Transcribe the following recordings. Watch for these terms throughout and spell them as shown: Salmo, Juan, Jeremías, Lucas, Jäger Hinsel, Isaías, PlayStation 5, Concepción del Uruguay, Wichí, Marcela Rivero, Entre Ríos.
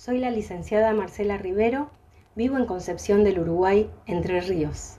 Soy la licenciada Marcela Rivero, vivo en Concepción del Uruguay, Entre Ríos.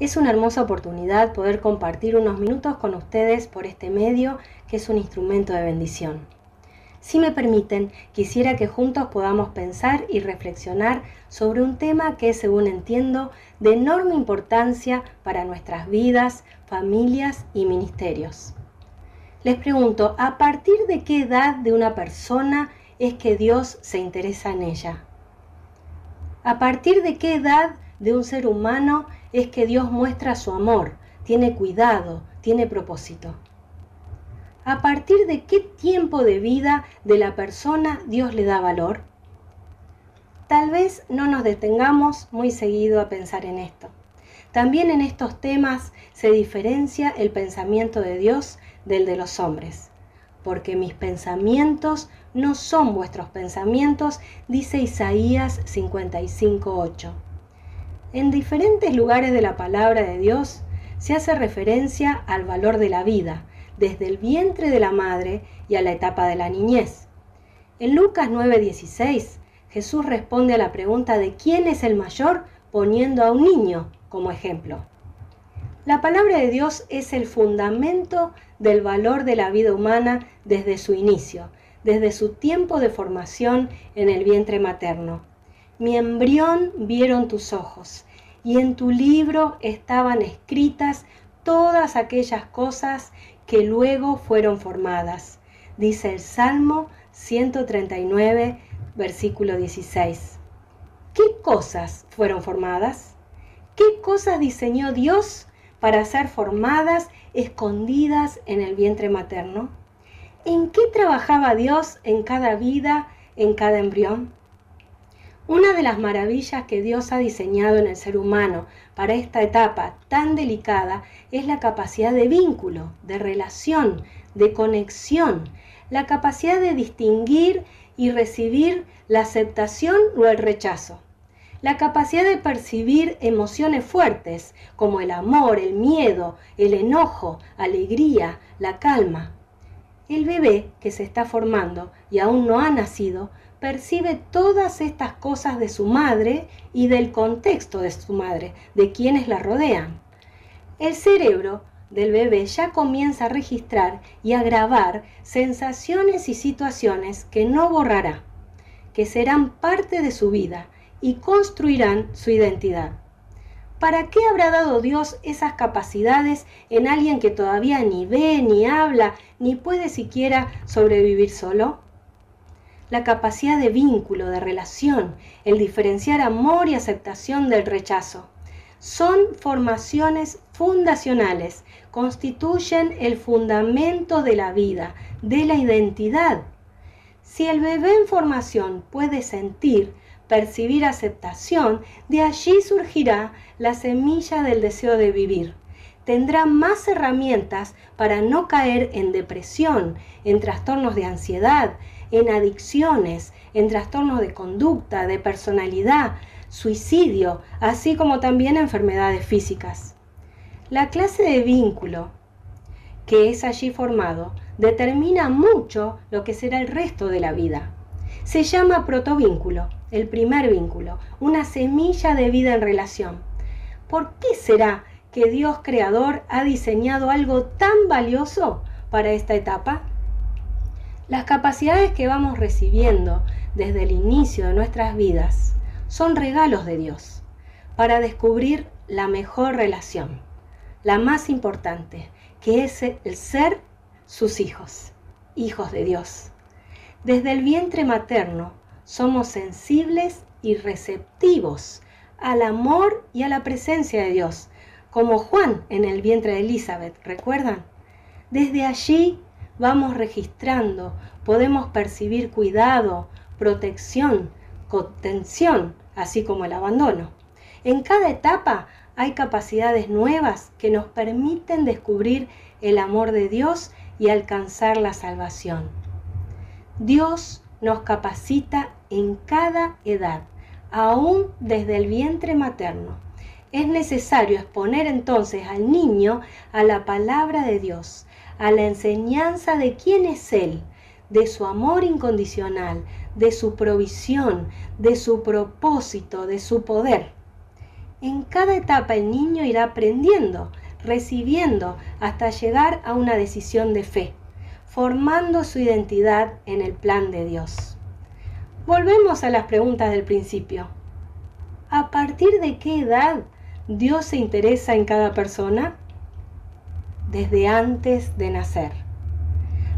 Es una hermosa oportunidad poder compartir unos minutos con ustedes por este medio que es un instrumento de bendición. Si me permiten, quisiera que juntos podamos pensar y reflexionar sobre un tema que, según entiendo, de enorme importancia para nuestras vidas, familias y ministerios. Les pregunto, ¿a partir de qué edad de una persona es que Dios se interesa en ella? ¿A partir de qué edad de un ser humano es que Dios muestra su amor, tiene cuidado, tiene propósito? ¿A partir de qué tiempo de vida de la persona Dios le da valor? Tal vez no nos detengamos muy seguido a pensar en esto. También en estos temas se diferencia el pensamiento de Dios del de los hombres. Porque mis pensamientos no son vuestros pensamientos, dice Isaías 55:8. En diferentes lugares de la palabra de Dios se hace referencia al valor de la vida, desde el vientre de la madre y a la etapa de la niñez. En Lucas 9:16, Jesús responde a la pregunta de ¿quién es el mayor?, poniendo a un niño como ejemplo. La palabra de Dios es el fundamento del valor de la vida humana desde su inicio, desde su tiempo de formación en el vientre materno. Mi embrión vieron tus ojos, y en tu libro estaban escritas todas aquellas cosas que luego fueron formadas, dice el Salmo 139, versículo 16. ¿Qué cosas fueron formadas? ¿Qué cosas diseñó Dios para ser formadas, escondidas en el vientre materno? ¿En qué trabajaba Dios en cada vida, en cada embrión? Una de las maravillas que Dios ha diseñado en el ser humano para esta etapa tan delicada es la capacidad de vínculo, de relación, de conexión, la capacidad de distinguir y recibir la aceptación o el rechazo, la capacidad de percibir emociones fuertes como el amor, el miedo, el enojo, alegría, la calma. El bebé que se está formando y aún no ha nacido percibe todas estas cosas de su madre y del contexto de su madre, de quienes la rodean. El cerebro del bebé ya comienza a registrar y a grabar sensaciones y situaciones que no borrará, que serán parte de su vida y construirán su identidad. ¿Para qué habrá dado Dios esas capacidades en alguien que todavía ni ve, ni habla, ni puede siquiera sobrevivir solo? La capacidad de vínculo, de relación, el diferenciar amor y aceptación del rechazo. Son formaciones fundacionales, constituyen el fundamento de la vida, de la identidad. Si el bebé en formación puede sentir, percibir aceptación, de allí surgirá la semilla del deseo de vivir. Tendrá más herramientas para no caer en depresión, en trastornos de ansiedad, en adicciones, en trastornos de conducta, de personalidad, suicidio, así como también enfermedades físicas. La clase de vínculo que es allí formado determina mucho lo que será el resto de la vida. Se llama protovínculo, el primer vínculo, una semilla de vida en relación. ¿Por qué será que Dios Creador ha diseñado algo tan valioso para esta etapa? Las capacidades que vamos recibiendo desde el inicio de nuestras vidas son regalos de Dios para descubrir la mejor relación, la más importante, que es el ser sus hijos, hijos de Dios. Desde el vientre materno somos sensibles y receptivos al amor y a la presencia de Dios, como Juan en el vientre de Elizabeth, ¿recuerdan? Desde allí vamos registrando, podemos percibir cuidado, protección, contención, así como el abandono. En cada etapa hay capacidades nuevas que nos permiten descubrir el amor de Dios y alcanzar la salvación. Dios nos capacita en cada edad, aún desde el vientre materno. Es necesario exponer entonces al niño a la palabra de Dios, a la enseñanza de quién es Él, de su amor incondicional, de su provisión, de su propósito, de su poder. En cada etapa el niño irá aprendiendo, recibiendo, hasta llegar a una decisión de fe, formando su identidad en el plan de Dios. Volvemos a las preguntas del principio. ¿A partir de qué edad Dios se interesa en cada persona? Desde antes de nacer.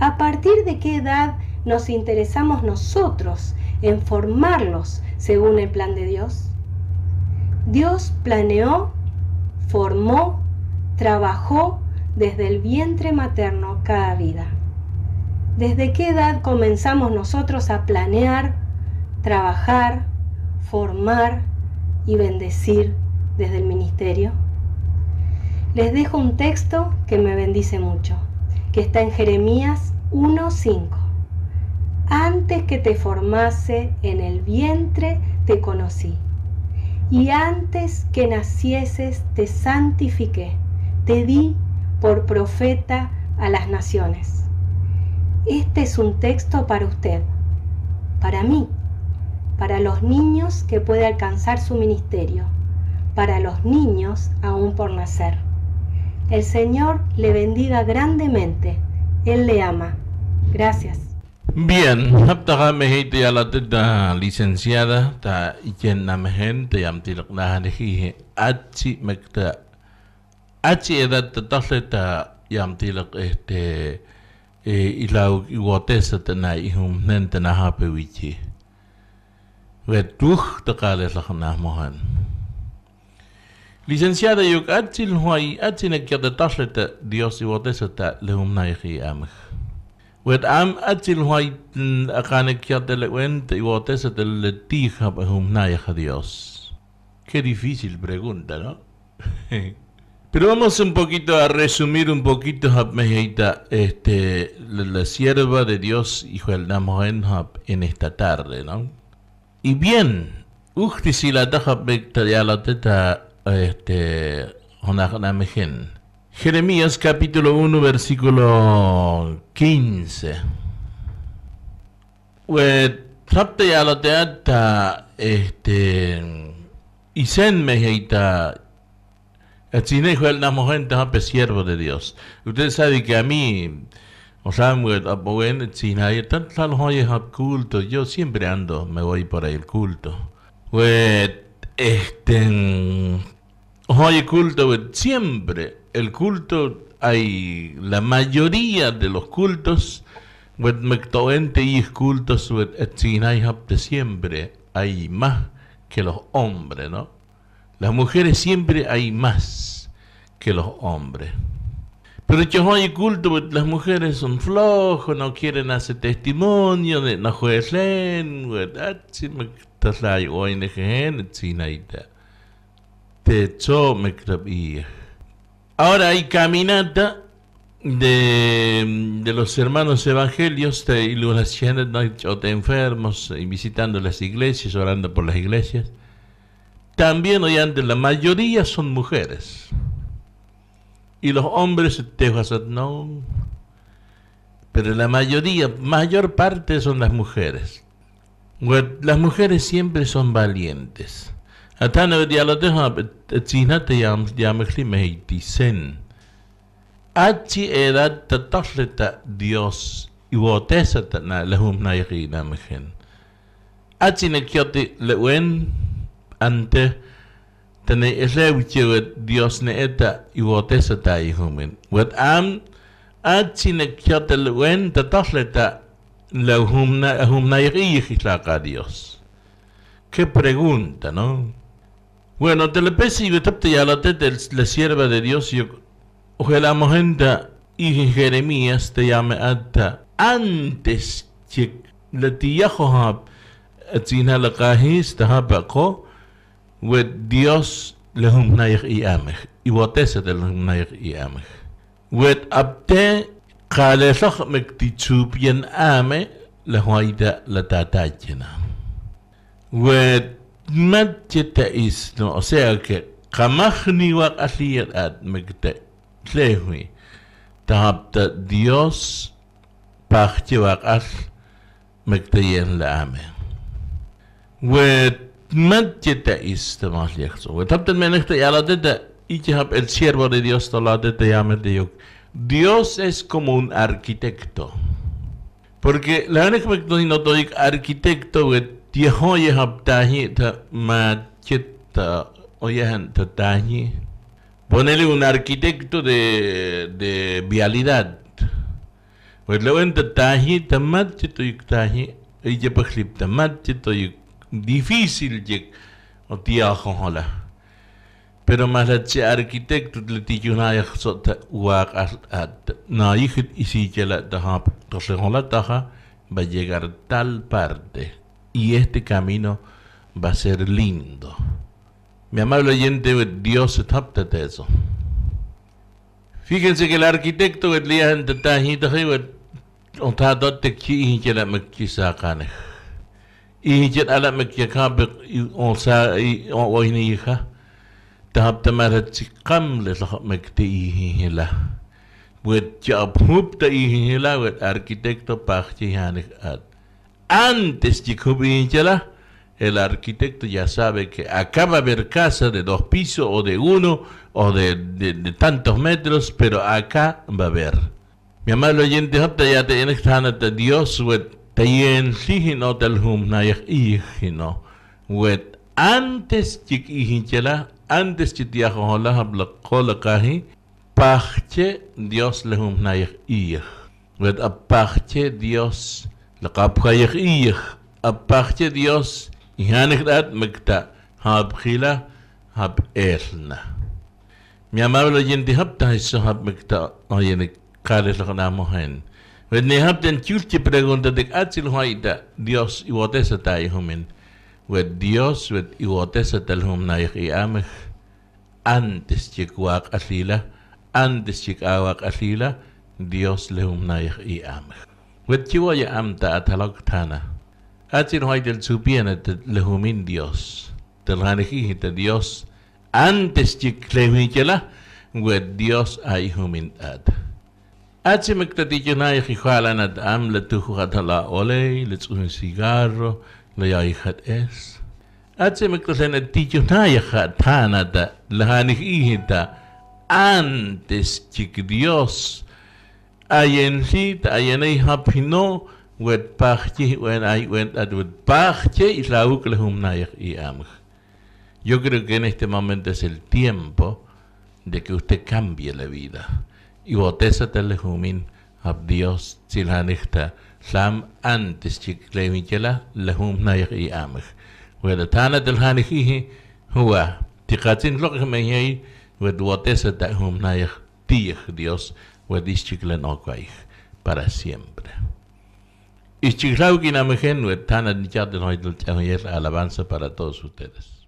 ¿A partir de qué edad nos interesamos nosotros en formarlos según el plan de Dios? Dios planeó, formó, trabajó desde el vientre materno cada vida. ¿Desde qué edad comenzamos nosotros a planear, trabajar, formar y bendecir desde el ministerio? Les dejo un texto que me bendice mucho, que está en Jeremías 1:5. Antes que te formase en el vientre te conocí, y antes que nacieses te santifiqué, te di por profeta a las naciones. Este es un texto para usted, para mí, para los niños que puede alcanzar su ministerio, para los niños aún por nacer. El Señor le bendiga grandemente. Él le ama. Gracias. Bien, aptaha mehite ala tita licenciada ta ikenna mehente amtilaknahanejihe achi mekta achi edad tataleta yamtilak ilau iwotesa tena ihum nentena hape wichi vetuh takales lakanah mohan. Licenciada, yo achil huay achine que te Dios y boteseta le umnaihi amig. Wet am achil huay acane que te le cuente y boteseta le tija umnaiha Dios. Qué difícil pregunta, ¿no? Pero vamos un poquito a resumir un poquito, la sierva de Dios y el namoen en esta tarde, ¿no? Y bien, si la taja de la teta. Jeremías capítulo 1 versículo 15. Trapte a la teata y sen mejeita achinejo el namojente hape siervo de Dios. Ustedes saben que a mí Samuel apogen chinayeta tal hoye hap culto, yo siempre ando, me voy por ahí el culto. Oye, culto, siempre el culto hay, la mayoría de los cultos, y cultos, siempre hay más que los hombres, ¿no? Las mujeres siempre hay más que los hombres. Pero oye, culto, las mujeres son flojos, no quieren hacer testimonio, no juecen, ahora hay caminata de los hermanos evangelios de enfermos y visitando las iglesias, orando por las iglesias. También hoy antes la mayoría son mujeres. Y los hombres no. Pero la mayoría, mayor parte son las mujeres. Las mujeres siempre son valientes. Dios y Dios. Qué pregunta, ¿no? Bueno, te le pese y betapte ya la teta la sierva de Dios. Yo ojelamos gente y Jeremías te llame hasta antes que le tillajo hab atzina la cajis te habaco wed Dios le humnair y amig y botese del humnair y amig wed apte Kalesach mektichup yen ame la huayda la tatachena. Wet matcheta isno, o sea que kamachni wak asliat at mekte lehui. Tahapta Dios pachivacas mecteyen la ame. Wet mantita istemas lechzo. Wet habten menekte ya la deta y que hab el siervo de Dios to la deta llame de yok. Dios es como un arquitecto. Porque la única que no doy arquitecto wet yeho yehab tahi ta machita oyehan ta tahi. Ponele un arquitecto de vialidad. Pues luego en detalle, tamatito y taje, y ya pues clip tamatito y difícil que o tía conjola. Pero más la che arquitecto le tiene una exota uac na hijit y si que la taja, entonces con la taja va a llegar tal parte y este camino va a ser lindo. Mi amable oyente, Dios se tapta de eso. Fíjense que el arquitecto que le han detallado ontado te que la mequisacan y que la mequisacan on sa y on hija tapta mara chicam les mecti la wet job hupta y la wet arquitecto pachianik antes que cubinchela. El arquitecto ya sabe que acá va a haber casa de 2 pisos o de 1 o de tantos metros, pero acá va a haber. Mi amable oyente, ya te enextana de Dios, te ensigno del humnayah hijino, antes que hijinchela, antes que tiajola habla colakahi, pache Dios le humnayah hij, apache Dios le kapkayah hij, apache Dios. Y anegdad mekta habkhila hab erna. Mi amable oyente habta eso hab mekta oyen kales lagnamohen. Wedne habten chulche pregunta de atzil hoida Dios iwotesa tai humen. Wed Dios wed iwotesa tel humna yameh antes chikwak asila antes chikawak asila Dios le humna yameh. Wed chiwoya amta ataloktana. Atzir hoy del supiene lehumin Dios, del ranejite Dios, antes que clevichela, wed Dios hay humin ad. Atzir mectatichonay hijalan ad am le tujuatala ole, le un cigarro, le yajat es. Atzir mectatichonay hatanada, le ranejita, antes que Dios hay en hit, hay en hapino. Wet parche, when I went at wet parche, y la ucle humnayah y amg. Yo creo que en este momento es el tiempo de que usted cambie la vida. Y botesa telehumin ab Dios, silhanechta, slam antes chiclemichela, la humnayah y amg. Wedatana telhanejiji, hua, ticatin lochmeyei, wet botesa ta humnayah tij Dios, wet ischiclenoquaij, para siempre. Y Chiclau que no me genué tan admirado de hoy, el alabanza para todos ustedes.